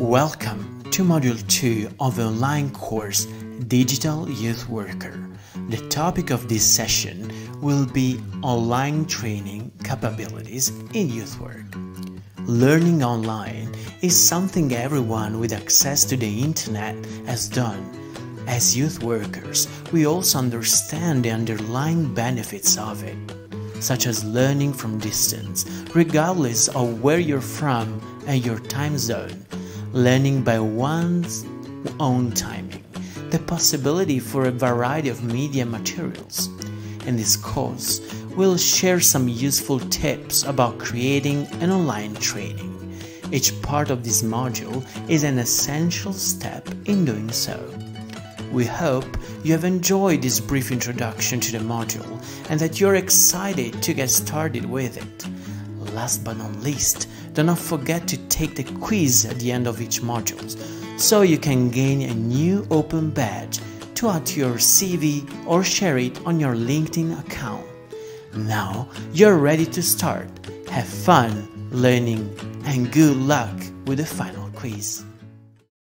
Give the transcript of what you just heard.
Welcome to Module 2 of the online course Digital Youth Worker. The topic of this session will be online training capabilities in youth work. Learning online is something everyone with access to the internet has done. As youth workers, we also understand the underlying benefits of it, such as learning from distance, regardless of where you're from and your time zone, learning by one's own timing, the possibility for a variety of media materials. In this course, we'll share some useful tips about creating an online training. Each part of this module is an essential step in doing so. We hope you have enjoyed this brief introduction to the module and that you're excited to get started with it. Last but not least, do not forget to take the quiz at the end of each module so you can gain a new open badge to add to your CV or share it on your LinkedIn account. Now you're ready to start. Have fun learning and good luck with the final quiz.